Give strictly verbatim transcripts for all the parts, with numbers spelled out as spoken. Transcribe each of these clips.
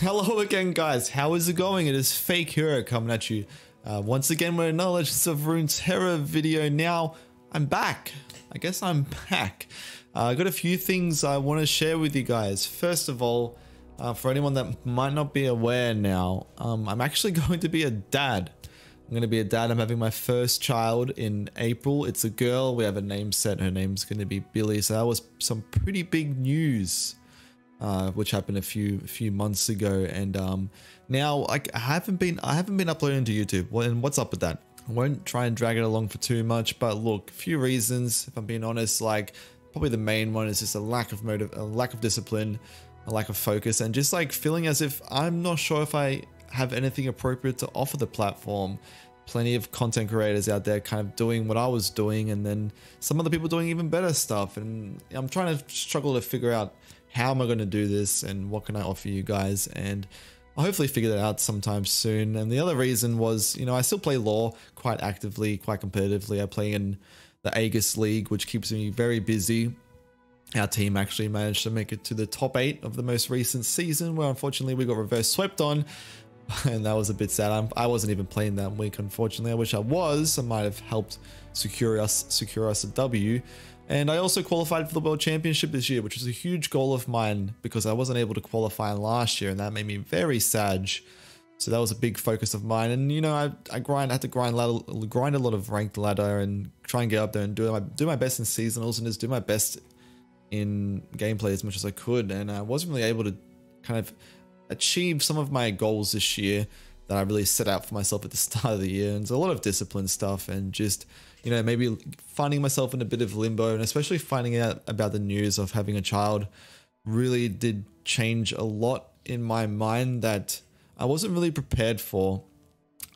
Hello again, guys. How is it going? It is Fake Hero coming at you. Uh, once again, we're in a Legends of Runeterra video now. I'm back. I guess I'm back. Uh, I got a few things I want to share with you guys. First of all, uh, for anyone that might not be aware now, um, I'm actually going to be a dad. I'm going to be a dad. I'm having my first child in April. It's a girl. We have a name set. Her name's going to be Billy. So that was some pretty big news. Uh, which happened a few few months ago, and um, now I, I haven't been I haven't been uploading to YouTube. Well, and what's up with that? I won't try and drag it along for too much, but look, a few reasons. If I'm being honest, like probably the main one is just a lack of motive, a lack of discipline, a lack of focus, and just like feeling as if I'm not sure if I have anything appropriate to offer the platform. Plenty of content creators out there kind of doing what I was doing, and then some other people doing even better stuff. And I'm trying to struggle to figure out, how am I going to do this and what can I offer you guys? And I'll hopefully figure that out sometime soon. And the other reason was, you know, I still play LoR quite actively, quite competitively. I play in the Aegis League, which keeps me very busy. Our team actually managed to make it to the top eight of the most recent season, where unfortunately we got reverse swept on. And that was a bit sad. I'm, I wasn't even playing that week, unfortunately. I wish I was. I might have helped secure us, secure us a W. And I also qualified for the World Championship this year, which was a huge goal of mine because I wasn't able to qualify last year, and that made me very sad. So that was a big focus of mine. And you know, I, I grind, I had to grind, ladder, grind a lot of ranked ladder and try and get up there and do my do my best in seasonals and just do my best in gameplay as much as I could. And I wasn't really able to kind of achieve some of my goals this year that I really set out for myself at the start of the year. And it's a lot of discipline stuff and just, you know, maybe finding myself in a bit of limbo, and especially finding out about the news of having a child really did change a lot in my mind that I wasn't really prepared for.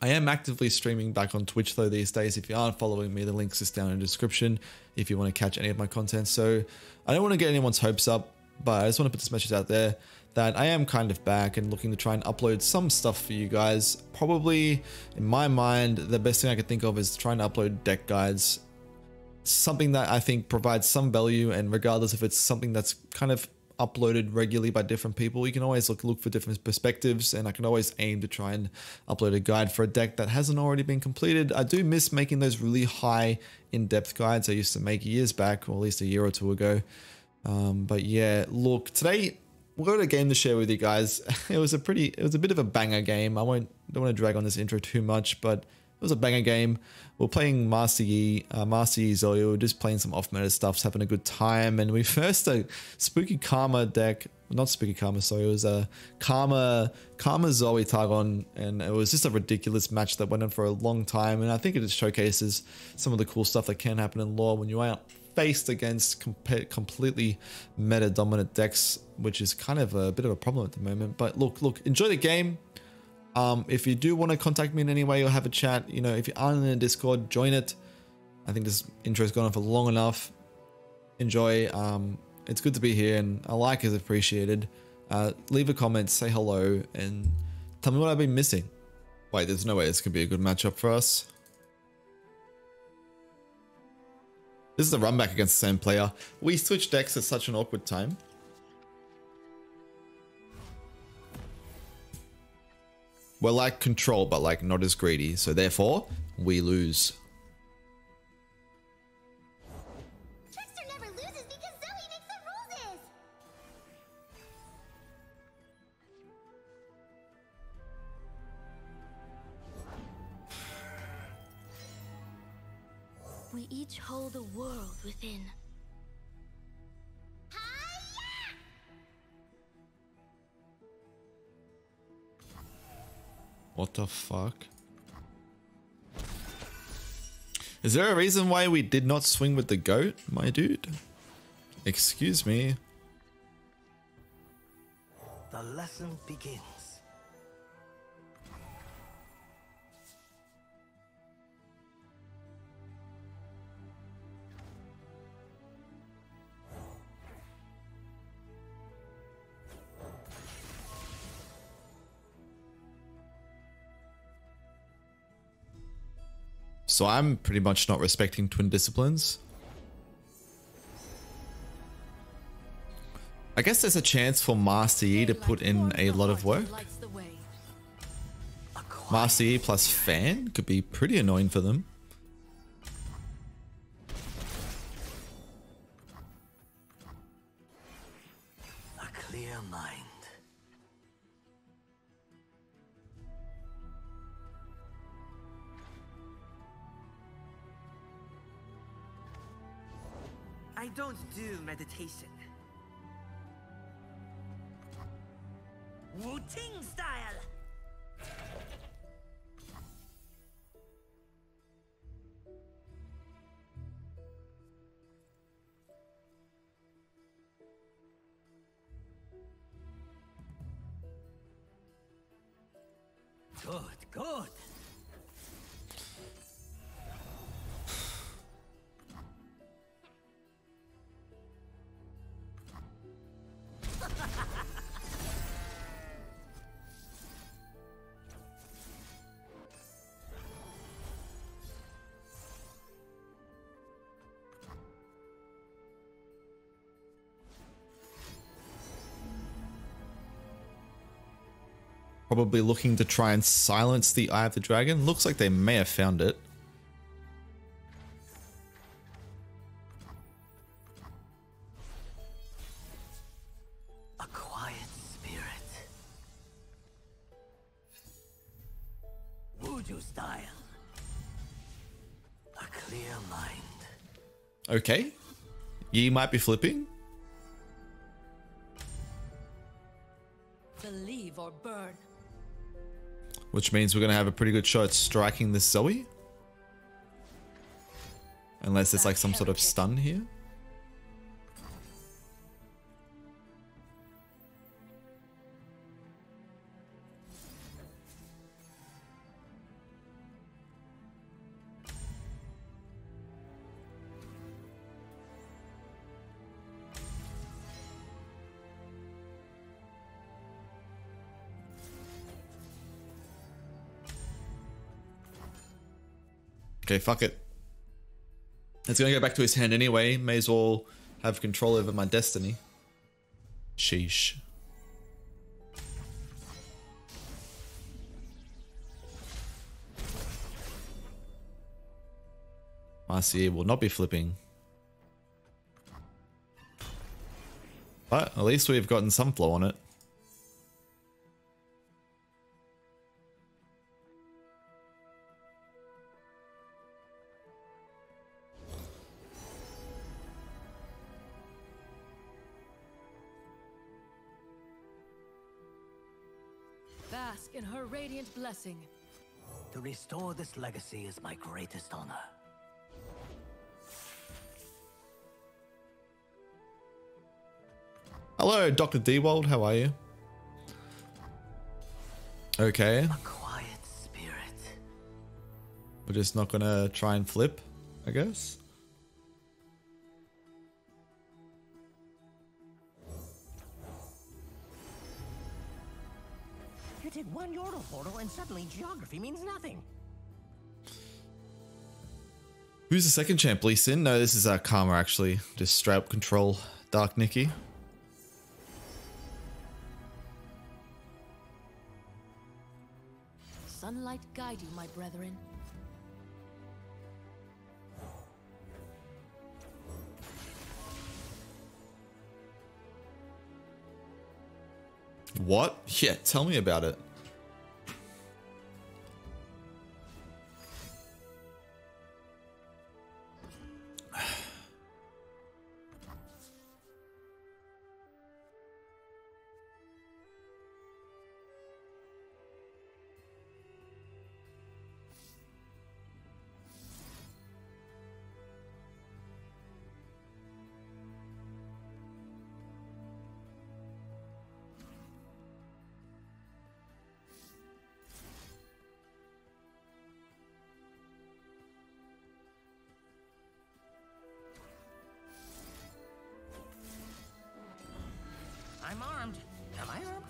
I am actively streaming back on Twitch though these days. If you aren't following me, the link's just down in the description if you want to catch any of my content. So I don't want to get anyone's hopes up, but I just want to put this message out there that I am kind of back and looking to try and upload some stuff for you guys. Probably, in my mind, the best thing I could think of is trying to upload deck guides. Something that I think provides some value, and regardless if it's something that's kind of uploaded regularly by different people, you can always look, look for different perspectives, and I can always aim to try and upload a guide for a deck that hasn't already been completed. I do miss making those really high in-depth guides I used to make years back, or at least a year or two ago. Um, but yeah, look, today, we've got a game to share with you guys. It was a pretty, it was a bit of a banger game. I won't, don't want to drag on this intro too much, but it was a banger game. We're playing Master Yi, uh, Master Yi Zoe. We're just playing some off-meta stuff, having a good time. And we first a Spooky Karma deck, not Spooky Karma, sorry. It was a Karma, Karma Zoe Targon. And it was just a ridiculous match that went on for a long time. And I think it just showcases some of the cool stuff that can happen in LoR when you are faced against completely meta dominant decks, which is kind of a bit of a problem at the moment. But look, look, enjoy the game. Um, if you do want to contact me in any way or have a chat, you know, if you aren't in a Discord, join it. I think this intro's gone on for long enough. Enjoy. Um, it's good to be here, and a like is appreciated. Uh, leave a comment, say hello, and tell me what I've been missing. Wait, there's no way this could be a good matchup for us. This is a run back against the same player. We switched decks at such an awkward time. We're like control, but like not as greedy. So therefore, we lose. Trickster never loses because Zoe makes the rules. We each hold a world within. Hi-ya! What the fuck? Is there a reason why we did not swing with the goat, my dude? Excuse me. The lesson begins. So I'm pretty much not respecting Twin Disciplines. I guess there's a chance for Master Yi to put in a lot of work. Master Yi plus Fan could be pretty annoying for them. I don't do meditation. Wu-Ting style. Good, good. Probably looking to try and silence the Eye of the Dragon. Looks like they may have found it. A quiet spirit. Voodoo style. A clear mind. Okay. Yi might be flipping. Believe or burn. Which means we're going to have a pretty good shot at striking this Zoe. Unless there's like some sort of stun here. Okay, fuck it. It's gonna go back to his hand anyway. May as well have control over my destiny. Sheesh. Marcia will not be flipping. But at least we've gotten some flow on it. Bask in her radiant blessing. To restore this legacy is my greatest honor. Hello, Doctor Dewald, how are you? Okay. A quiet spirit. We're just not gonna try and flip, I guess. Take one Yordle portal and suddenly geography means nothing. Who's the second champ? Lee Sin? No, this is uh, Karma actually. Just straight up control Dark Nikki. Sunlight guide you, my brethren. What? Yeah, tell me about it. I'm armed. Am I armed?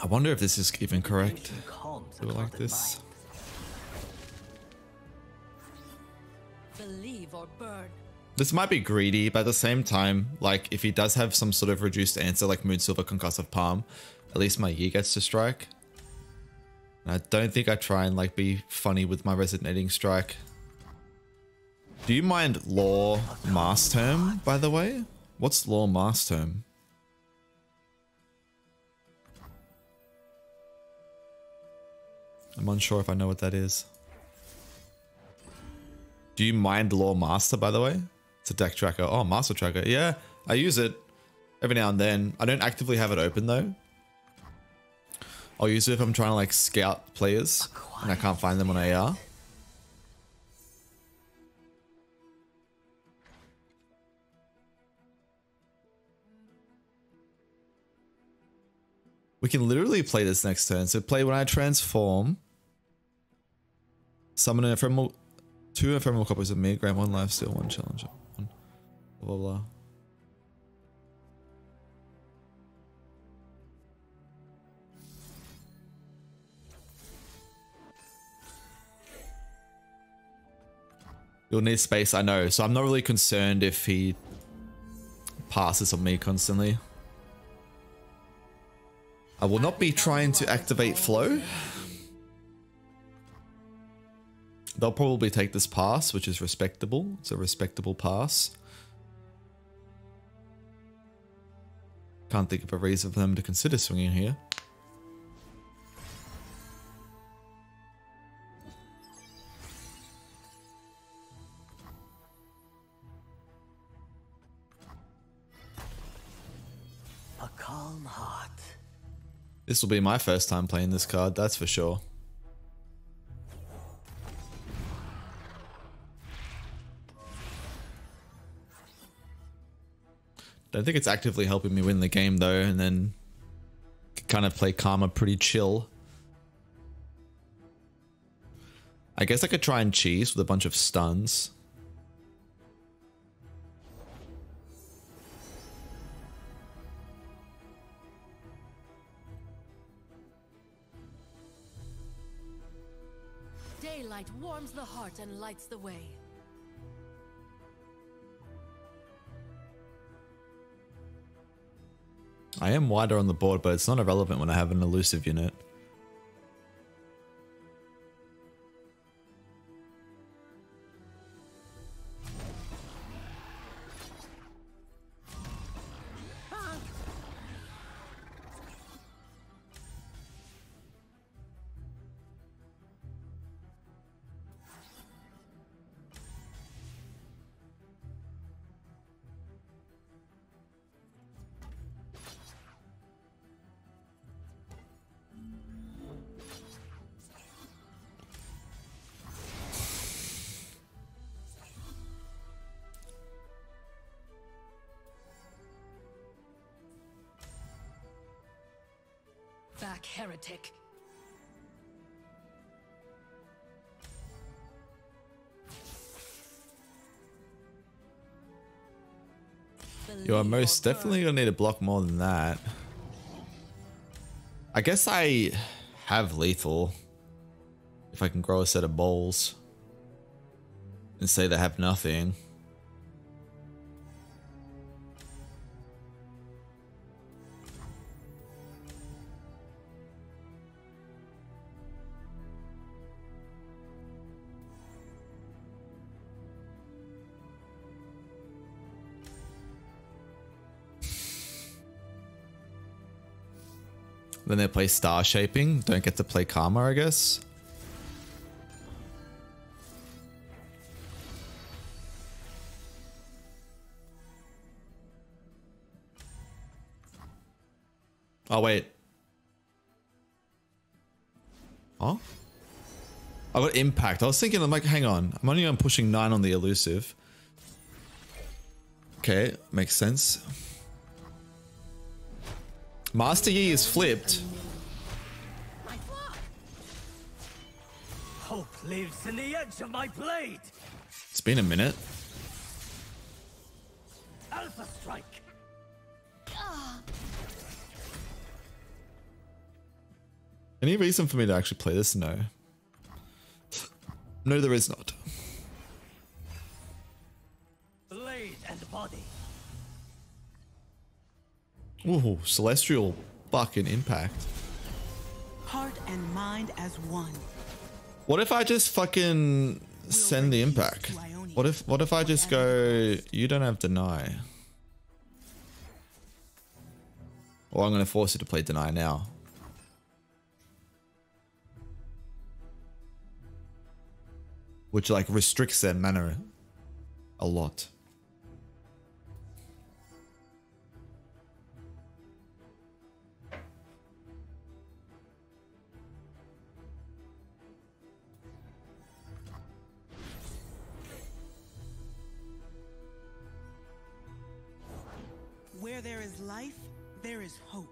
I wonder if this is even correct. Do it like this. Believe or burn. This might be greedy, but at the same time, like, if he does have some sort of reduced answer, like Moonsilver Concussive Palm, at least my Yi gets to strike. And I don't think I try and, like, be funny with my Resonating Strike. Do you mind LoR Master term, by the way? What's LoR Master term? I'm unsure if I know what that is. Do you mind LoR Master, by the way? It's a deck tracker. Oh, Master Tracker. Yeah, I use it every now and then. I don't actively have it open, though. I'll use it if I'm trying to, like, scout players and I can't find them on A R. We can literally play this next turn. So play when I transform. Summon an ephemeral, two ephemeral copies of me. Grant one life steal, one challenge. One, blah, blah, blah. You'll need space, I know. So I'm not really concerned if he passes on me constantly. I will not be trying to activate flow. They'll probably take this pass, which is respectable. It's a respectable pass. Can't think of a reason for them to consider swinging here. This will be my first time playing this card, that's for sure. Don't think it's actively helping me win the game though, and then kind of play Karma pretty chill. I guess I could try and cheese with a bunch of stuns. Light warms the heart and lights the way. I am wider on the board, but it's not irrelevant when I have an elusive unit. Back, heretic. You are most definitely gonna need to block more than that. I guess I have lethal if I can grow a set of balls and say they have nothing. Then they play Star Shaping, don't get to play Karma, I guess. Oh, wait. Huh? I got Impact. I was thinking, I'm like, hang on. I'm only on pushing nine on the elusive. Okay, makes sense. Master Yi is flipped. My hope lives in the edge of my blade. It's been a minute. Alpha Strike. Any reason for me to actually play this? No. No, there is not. Ooh, celestial fucking impact. Heart and mind as one. What if I just fucking send the impact? What if what if I just go, you don't have deny? Or I'm gonna force you to play deny now. Which like restricts their mana a lot. Where there is life, there is hope.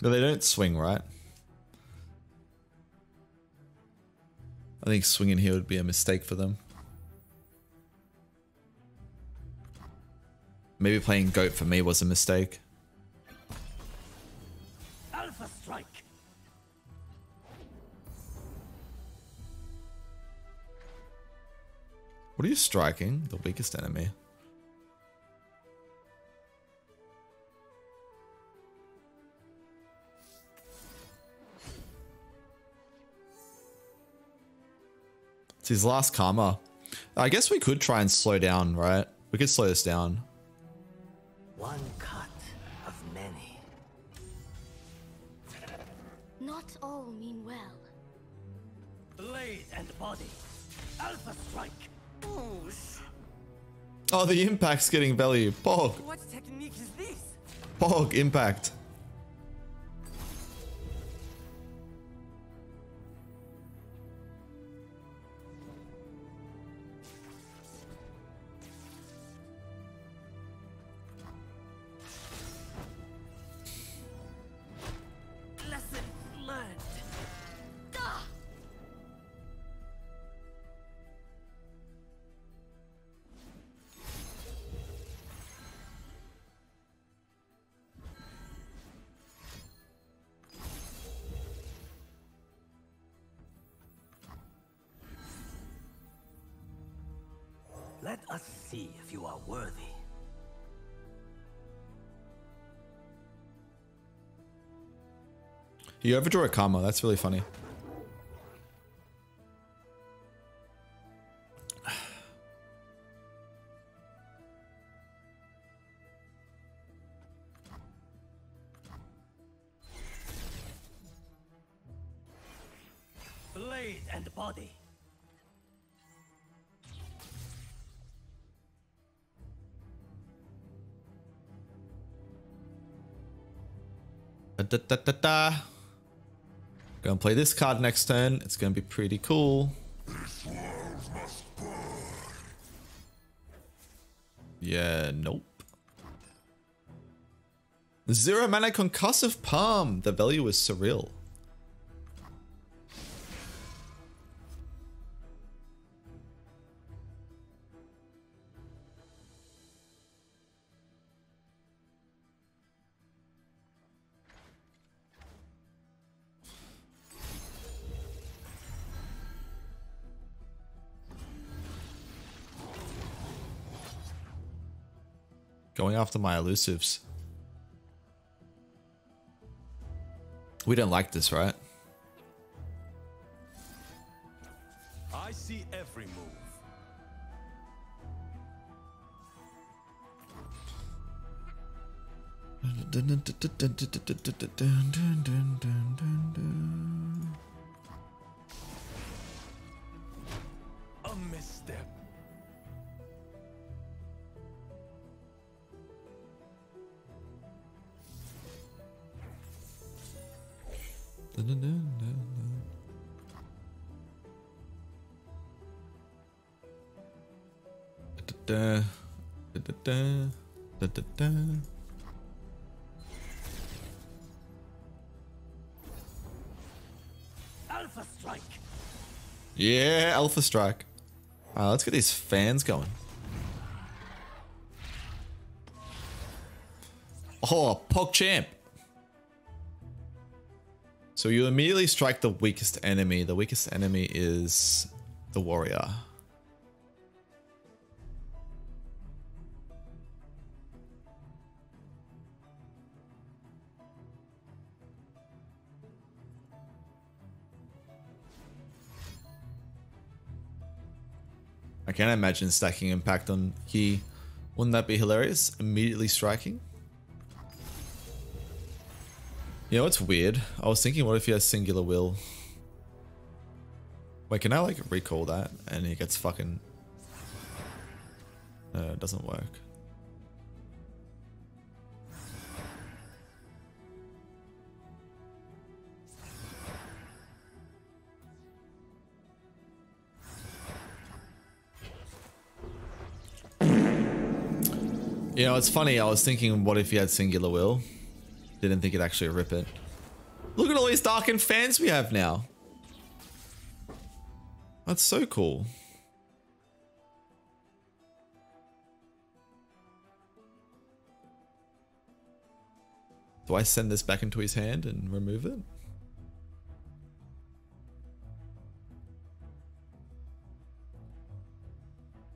No, they don't swing, right? I think swinging here would be a mistake for them. Maybe playing goat for me was a mistake. Alpha strike. What are you striking? The weakest enemy. It's his last karma. I guess we could try and slow down, right? We could slow this down. One cut of many. Not all mean well. Blade and body. Alpha strike. Ooze. Oh, the impact's getting value. Pog. What technique is this? Pog impact. Let us see if you are worthy. You overdraw a karma, that's really funny. Blade and body. Da, da, da, da. Go and play this card next turn. It's going to be pretty cool. This world must burn. Yeah, nope. Zero mana Concussive Palm. The value is surreal. Going after my elusives. We don't like this, right? I see every move. A misstep. No, no, no, no. Da, da, da, da, da, da, da. Alpha strike. Yeah, Alpha Strike. Alright, let's get these fans going. Oh, PogChamp. So you immediately strike the weakest enemy. The weakest enemy is the warrior. I can't imagine stacking impact on Yi. Wouldn't that be hilarious? Immediately striking. You know, it's weird. I was thinking, what if he has Singular Will? Wait, can I like recall that? And he gets fucking... No, it doesn't work. You know, it's funny, I was thinking, what if he had Singular Will? Didn't think it'd actually rip it. Look at all these Targon fans we have now. That's so cool. Do I send this back into his hand and remove it?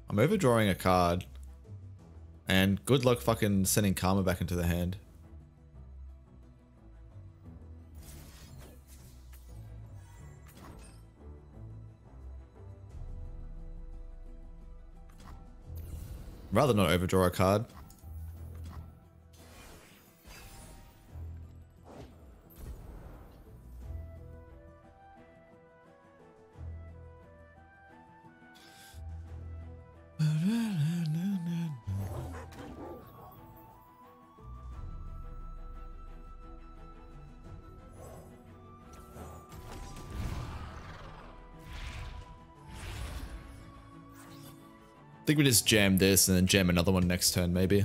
I'm overdrawing a card. And good luck fucking sending Karma back into the hand. Rather not overdraw a card. I think we just jam this and then jam another one next turn, maybe.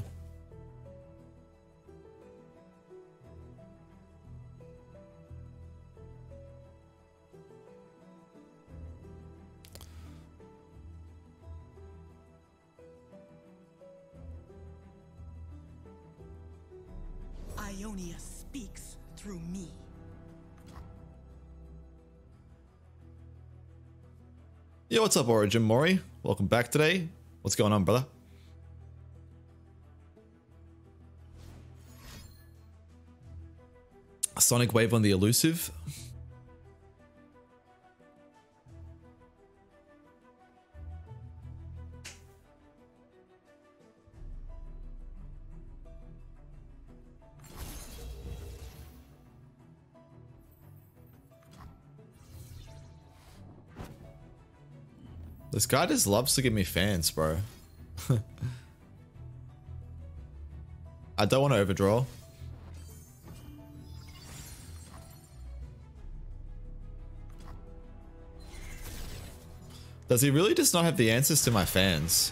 Ionia speaks through me. Yo, what's up, Origin Mori? Welcome back today. What's going on, brother? A sonic wave on the elusive. This guy just loves to give me fans, bro. I don't want to overdraw. Does he really just not have the answers to my fans?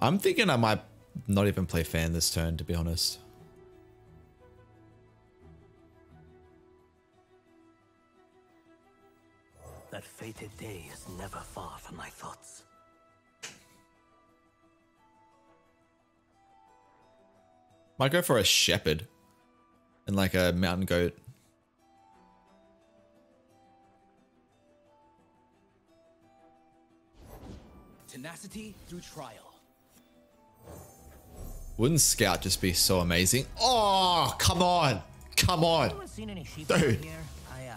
I'm thinking I might not even play fan this turn, to be honest. That fated day is never far from my thoughts. Might go for a shepherd and like a mountain goat. Tenacity through trial. Wouldn't Scout just be so amazing? Oh, come on. Come on. Dude. I uh,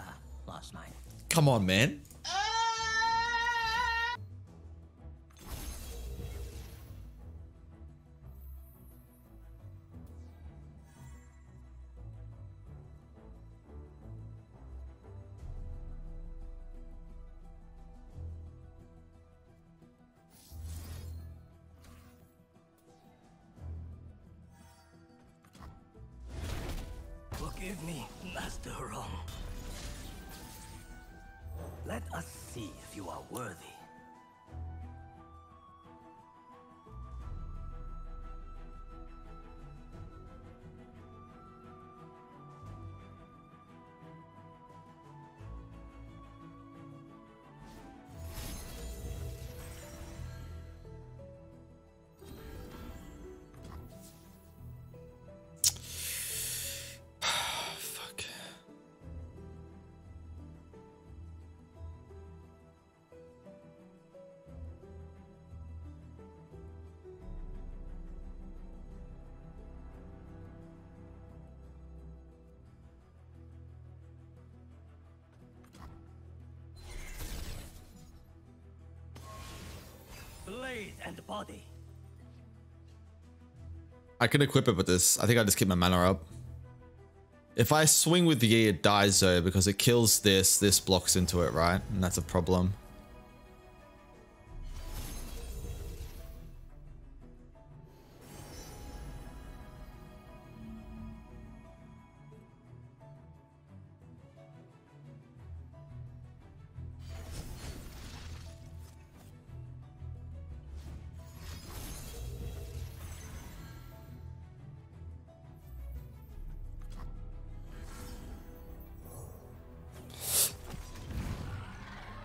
lost mine. Come on, man. Forgive me, Master Wrong. Let us see if you are worthy. blade and body. I can equip it with this. I think I just keep my mana up. If I swing with the Yi, it dies though, because it kills this, this blocks into it, right? And that's a problem.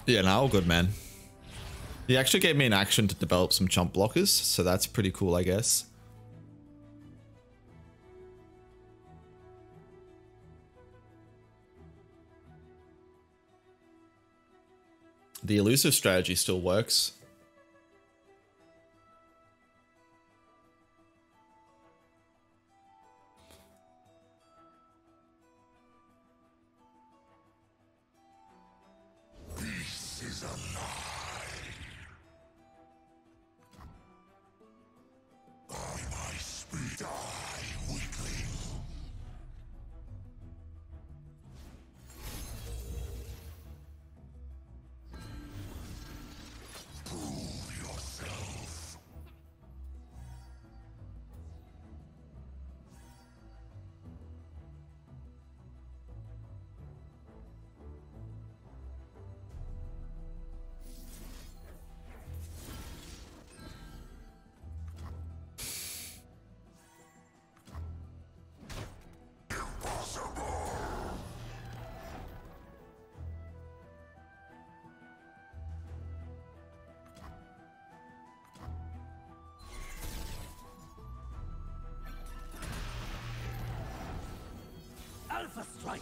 Yeah, no, all good, man. He actually gave me an action to develop some chump blockers, so that's pretty cool, I guess. The elusive strategy still works. Alpha strike.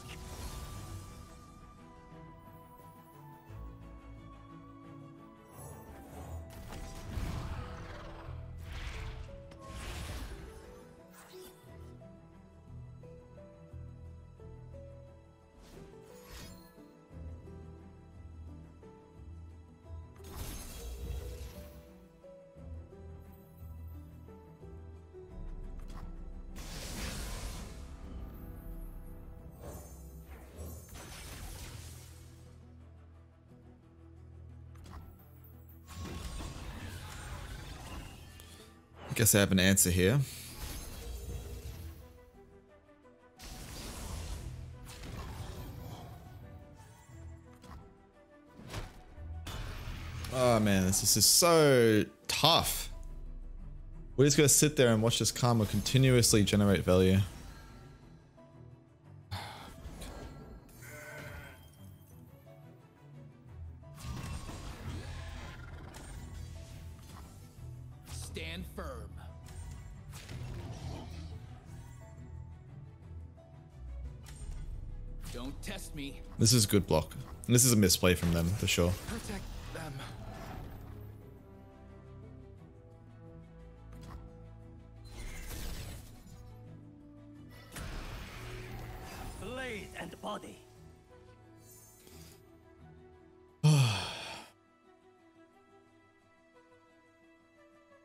Guess I have an answer here. Oh man, this, this is so tough. We're just gonna sit there and watch this Karma continuously generate value. This is a good block. And this is a misplay from them, for sure. Protect them. Blade and body.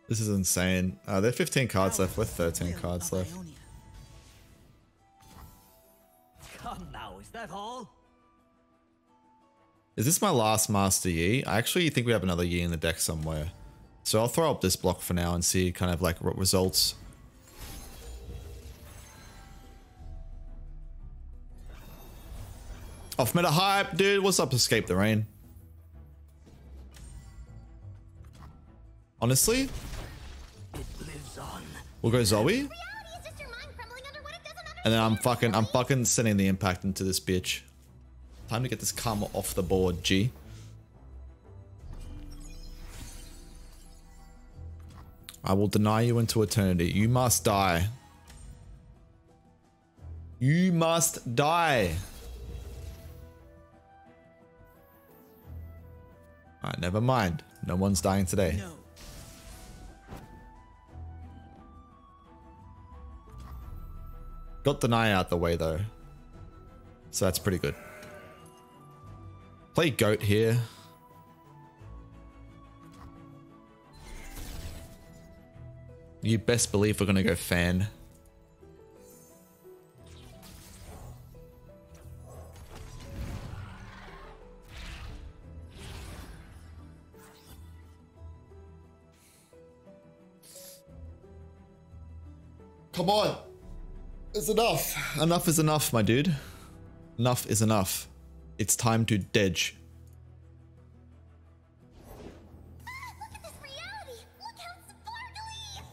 This is insane. Uh, there are fifteen cards left with thirteen cards left. Come now, is that all? Is this my last Master Yi? I actually think we have another Yi in the deck somewhere. So I'll throw up this block for now and see kind of like what results. Off meta hype, dude. What's up, Escape the Rain? Honestly? It lives on. We'll go Zoe. And then I'm fucking, I'm fucking sending the impact into this bitch. Time to get this Karma off the board, G. I will deny you into eternity. You must die. You must die. Alright, never mind. No one's dying today. No. Got deny out the way though. So that's pretty good. Play goat here. you best believe we're going to go fan. Come on. It's enough. Enough is enough, my dude. Enough is enough. It's time to dedge. Ah, look at this reality. Look how sparkly.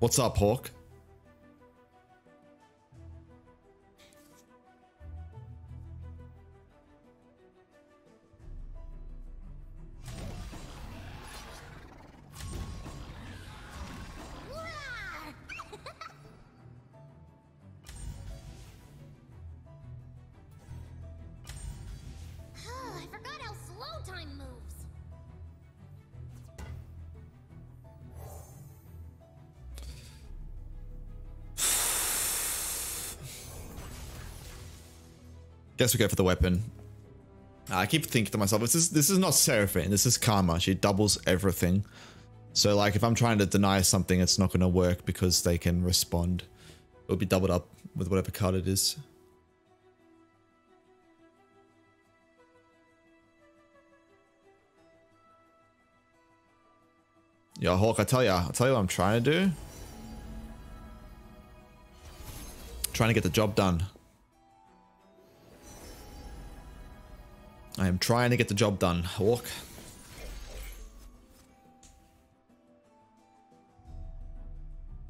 What's up, Hawk? Guess we go for the weapon. I keep thinking to myself, this is this is not Seraphine, this is Karma. She doubles everything. So like if I'm trying to deny something, it's not gonna work because they can respond. It'll be doubled up with whatever card it is. Yo, Hawk, I tell ya, I'll tell you what I'm trying to do. I'm trying to get the job done. I am trying to get the job done, Hawk.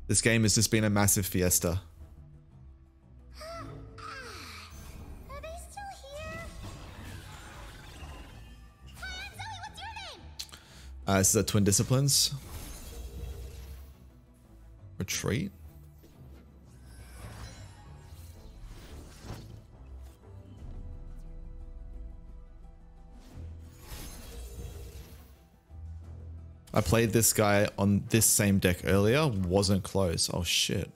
This game has just been a massive fiesta. Are they still here? Hi, I'm Zoe, what's your name? Uh, this is a Twin Disciplines. Retreat? I played this guy on this same deck earlier, wasn't close. Oh shit.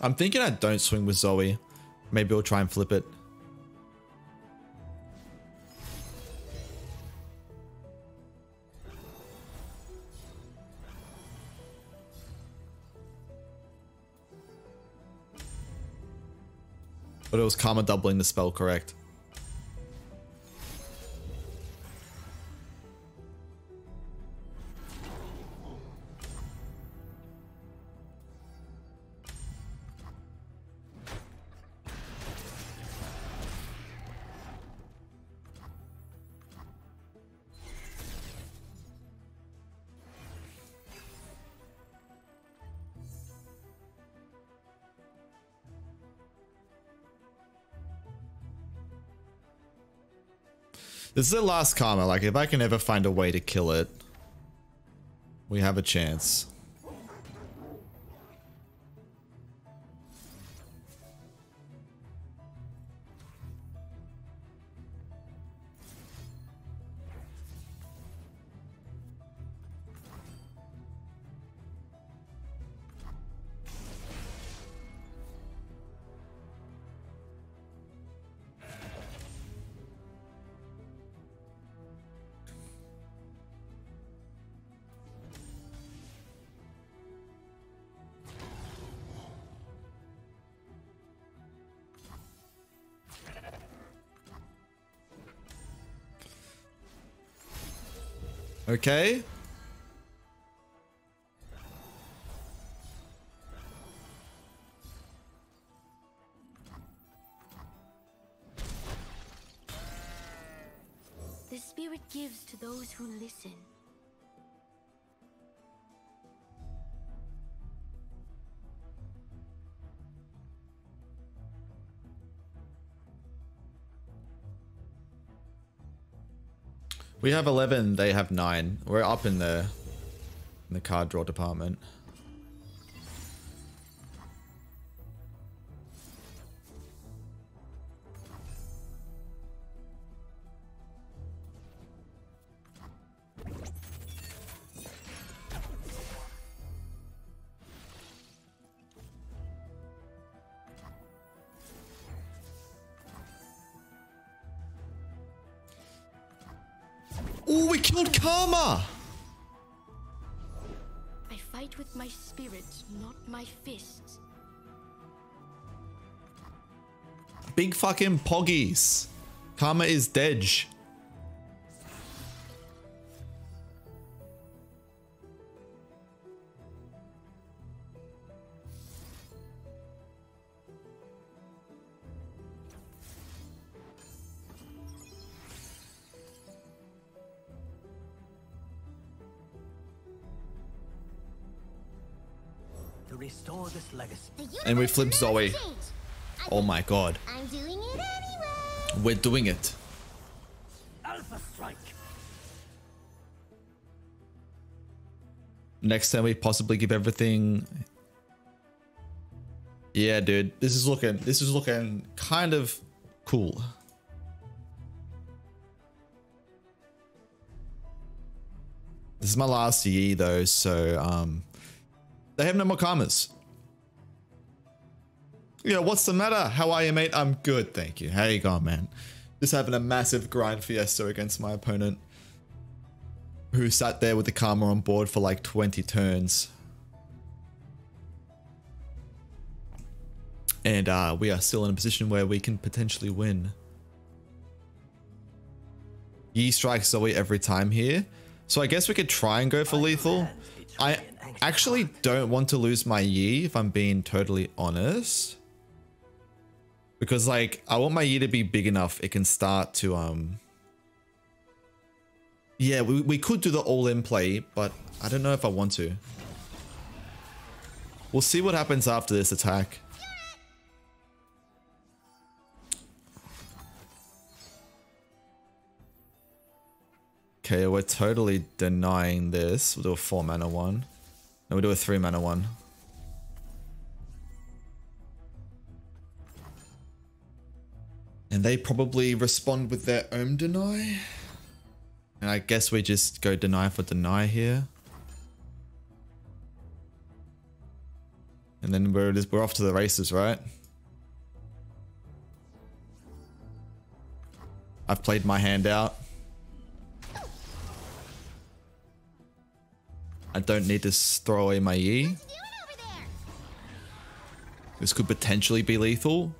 I'm thinking I don't swing with Zoe. Maybe we'll try and flip it. But it was Karma doubling the spell, correct? This is the last Karma. Like, if I can ever find a way to kill it, we have a chance. Okay. The spirit gives to those who listen. We have eleven, they have nine. We're up in the in the card draw department. Oh, we killed Karma! I fight with my spirit, not my fists. Big fucking poggies. Karma is dead. Restore this legacy. And we flipped Zoe. Oh my god. I'm doing it anyway. We're doing it. Alpha strike. Next time we possibly give everything. Yeah, dude. This is looking this is looking kind of cool. This is my last year though, so um they have no more karmas. Yeah, what's the matter? How are you, mate? I'm good, thank you. How you going, man? Just having a massive grind fiesta against my opponent, who sat there with the karma on board for like twenty turns. And uh, we are still in a position where we can potentially win. Yi strikes Zoe every time here. So I guess we could try and go for lethal. I actually don't want to lose my Yi, if I'm being totally honest, because like I want my Yi to be big enough it can start to um yeah we, we could do the all-in play, but I don't know if I want to. We'll see what happens after this attack. Okay, we're totally denying this. We'll do a four mana one. No, we'll do a three mana one. And they probably respond with their own deny. And I guess we just go deny for deny here. And then we're just, we're off to the races, right? I've played my hand out. I don't need to throw away my Yi. This could potentially be lethal.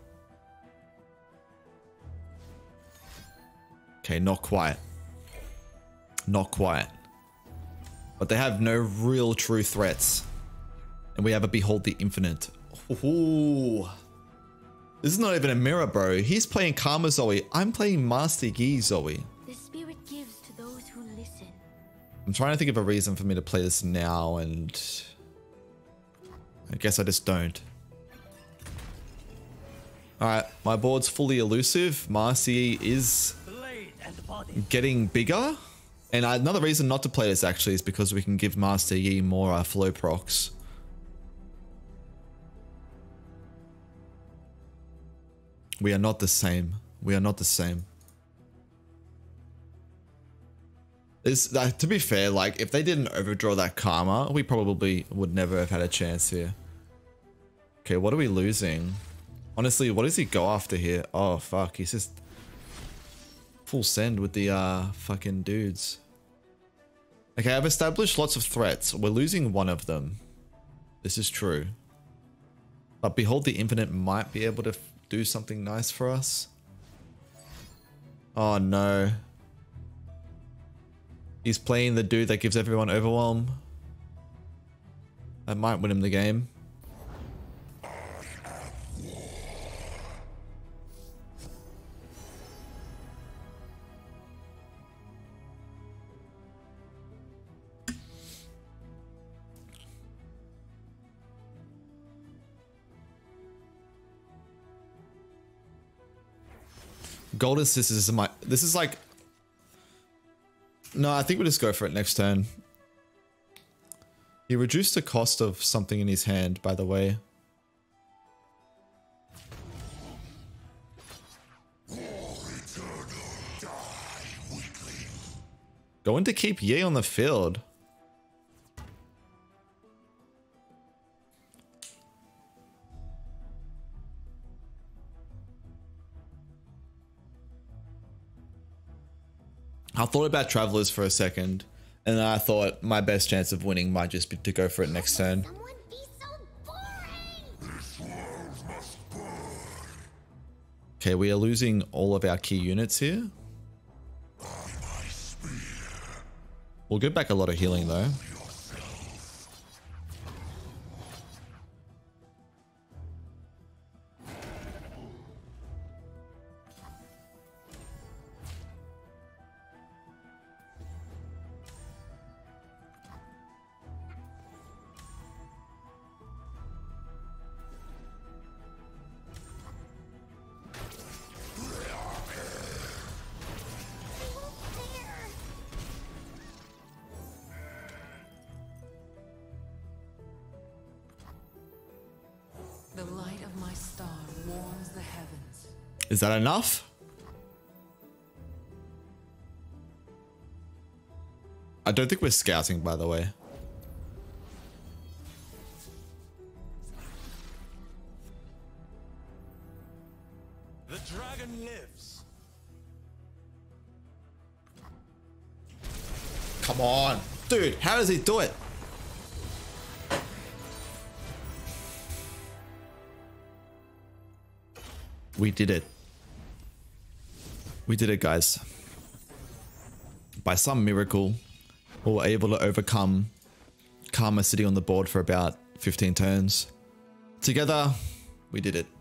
Okay, not quite. Not quite. But they have no real true threats. And we have a Behold the Infinite. Ooh. This is not even a mirror, bro. He's playing Karma Zoe. I'm playing Master Yi Zoe. I'm trying to think of a reason for me to play this now, and I guess I just don't. Alright, my board's fully elusive. Master Yi is getting bigger. And another reason not to play this actually is because we can give Master Yi more uh, flow procs. We are not the same. We are not the same. This, uh, to be fair, like if they didn't overdraw that karma, we probably would never have had a chance here. Okay, what are we losing? Honestly, what does he go after here? Oh fuck, he's just full send with the uh fucking dudes. Okay, I've established lots of threats. We're losing one of them. This is true. But Behold the Infinite might be able to f do something nice for us. Oh no. He's playing the dude that gives everyone overwhelm. That might win him the game. Golden Sisters is my... This is like... No, I think we'll just go for it next turn. He reduced the cost of something in his hand, by the way. Going to keep Ye on the field. I thought about Travelers for a second, and then I thought my best chance of winning might just be to go for it next turn. Okay, we are losing all of our key units here. We'll get back a lot of healing though. Is that enough? I don't think we're scouting, by the way. The dragon lives. Come on, dude, how does he do it? We did it. We did it, guys. By some miracle, we were able to overcome Karma sitting on the board for about fifteen turns. Together, we did it.